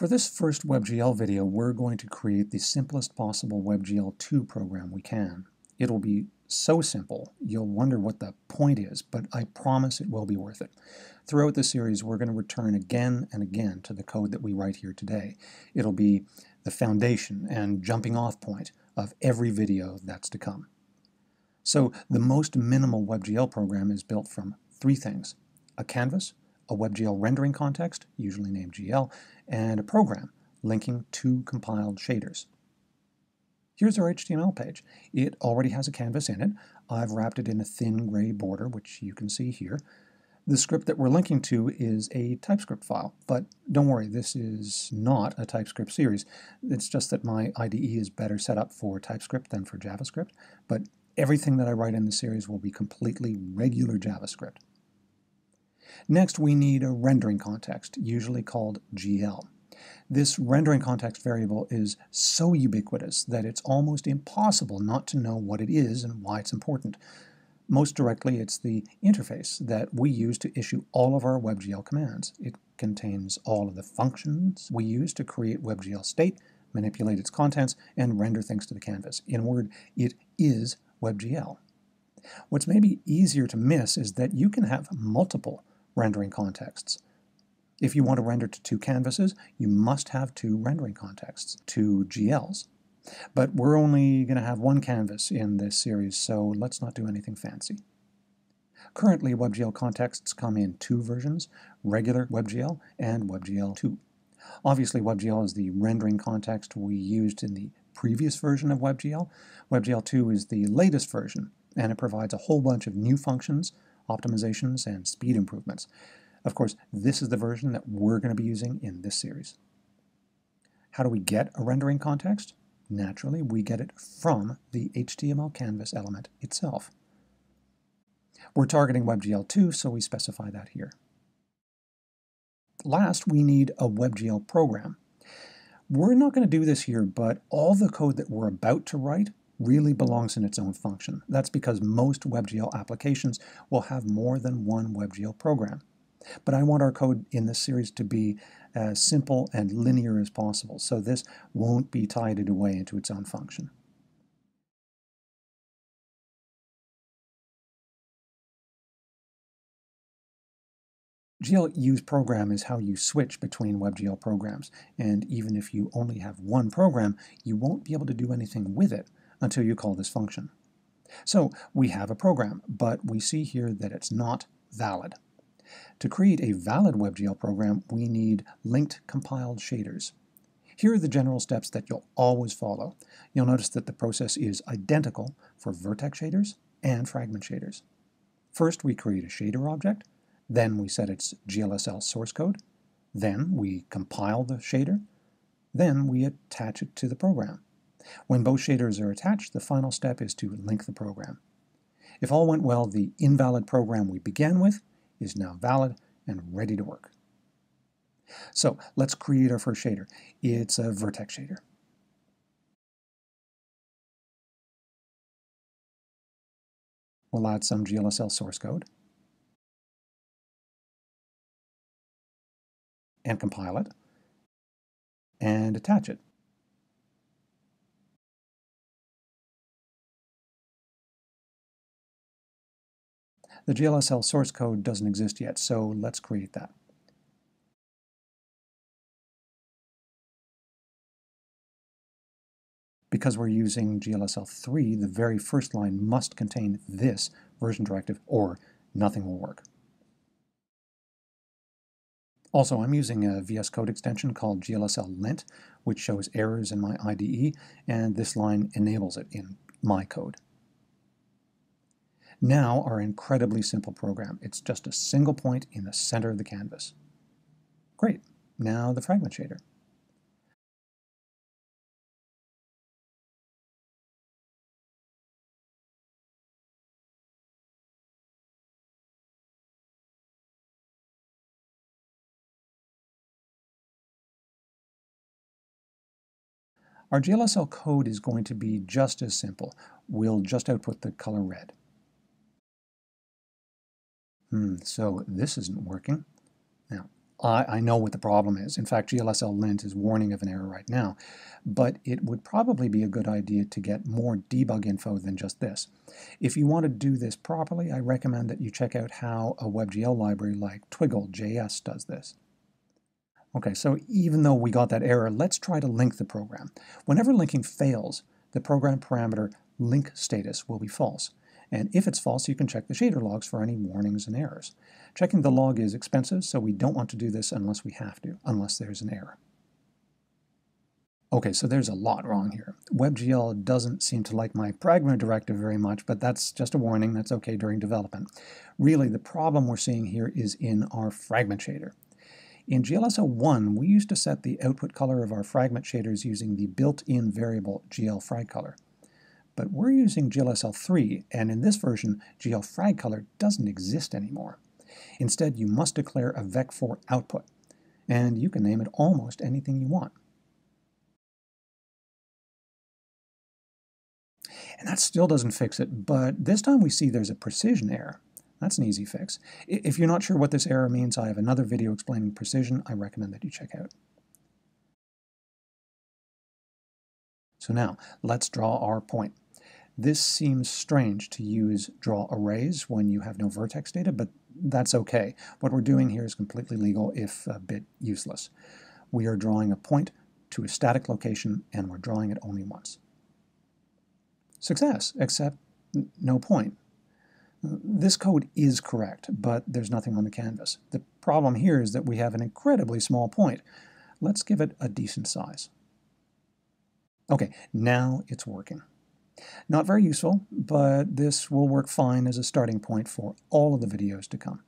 For this first WebGL video, we're going to create the simplest possible WebGL 2 program we can. It'll be so simple, you'll wonder what the point is, but I promise it will be worth it. Throughout the series, we're going to return again and again to the code that we write here today. It'll be the foundation and jumping off point of every video that's to come. So the most minimal WebGL program is built from three things: a canvas, a WebGL rendering context, usually named GL, and a program linking two compiled shaders. Here's our HTML page. It already has a canvas in it. I've wrapped it in a thin gray border, which you can see here. The script that we're linking to is a TypeScript file, but don't worry, this is not a TypeScript series. It's just that my IDE is better set up for TypeScript than for JavaScript, but everything that I write in the series will be completely regular JavaScript. Next, we need a rendering context, usually called GL. This rendering context variable is so ubiquitous that it's almost impossible not to know what it is and why it's important. Most directly, it's the interface that we use to issue all of our WebGL commands. It contains all of the functions we use to create WebGL state, manipulate its contents, and render things to the canvas. In a word, it is WebGL. What's maybe easier to miss is that you can have multiple rendering contexts. If you want to render to two canvases, you must have two rendering contexts, two GLs. But we're only going to have one canvas in this series, so let's not do anything fancy. Currently, WebGL contexts come in two versions: regular WebGL and WebGL 2. Obviously, WebGL is the rendering context we used in the previous version of WebGL. WebGL 2 is the latest version, and it provides a whole bunch of new functions, optimizations, and speed improvements. Of course, this is the version that we're going to be using in this series. How do we get a rendering context? Naturally, we get it from the HTML canvas element itself. We're targeting WebGL 2, so we specify that here. Last, we need a WebGL program. We're not going to do this here, but all the code that we're about to write really belongs in its own function. That's because most WebGL applications will have more than one WebGL program. But I want our code in this series to be as simple and linear as possible, so this won't be tidied away into its own function. glUseProgram is how you switch between WebGL programs, and even if you only have one program, you won't be able to do anything with it until you call this function. So we have a program, but we see here that it's not valid. To create a valid WebGL program, we need linked compiled shaders. Here are the general steps that you'll always follow. You'll notice that the process is identical for vertex shaders and fragment shaders. First, we create a shader object, then we set its GLSL source code, then we compile the shader, then we attach it to the program. When both shaders are attached, the final step is to link the program. If all went well, the invalid program we began with is now valid and ready to work. So let's create our first shader. It's a vertex shader. We'll add some GLSL source code and compile it and attach it. The GLSL source code doesn't exist yet, so let's create that. Because we're using GLSL 3, the very first line must contain this version directive, or nothing will work. Also, I'm using a VS Code extension called GLSL Lint, which shows errors in my IDE, and this line enables it in my code. Now our incredibly simple program. It's just a single point in the center of the canvas. Great. Now the fragment shader. Our GLSL code is going to be just as simple. We'll just output the color red. So this isn't working. Now, I know what the problem is. In fact, GLSL Lint is warning of an error right now. But it would probably be a good idea to get more debug info than just this. If you want to do this properly, I recommend that you check out how a WebGL library like Twiggle.js does this. Okay, so even though we got that error, let's try to link the program. Whenever linking fails, the program parameter link status will be false. And if it's false, you can check the shader logs for any warnings and errors. Checking the log is expensive, so we don't want to do this unless we have to, unless there's an error. Okay, so there's a lot wrong here. WebGL doesn't seem to like my pragma directive very much, but that's just a warning. That's okay during development. Really, the problem we're seeing here is in our fragment shader. In GLSL1, we used to set the output color of our fragment shaders using the built-in variable glFragColor. But we're using GLSL3, and in this version, glFragColor doesn't exist anymore. Instead, you must declare a VEC4 output, and you can name it almost anything you want. And that still doesn't fix it, but this time we see there's a precision error. That's an easy fix. If you're not sure what this error means, I have another video explaining precision. I recommend that you check out. So now, let's draw our point. This seems strange to use drawArrays when you have no vertex data, but that's okay. What we're doing here is completely legal, if a bit useless. We are drawing a point to a static location, and we're drawing it only once. Success, except no point. This code is correct, but there's nothing on the canvas. The problem here is that we have an incredibly small point. Let's give it a decent size. Okay, now it's working. Not very useful, but this will work fine as a starting point for all of the videos to come.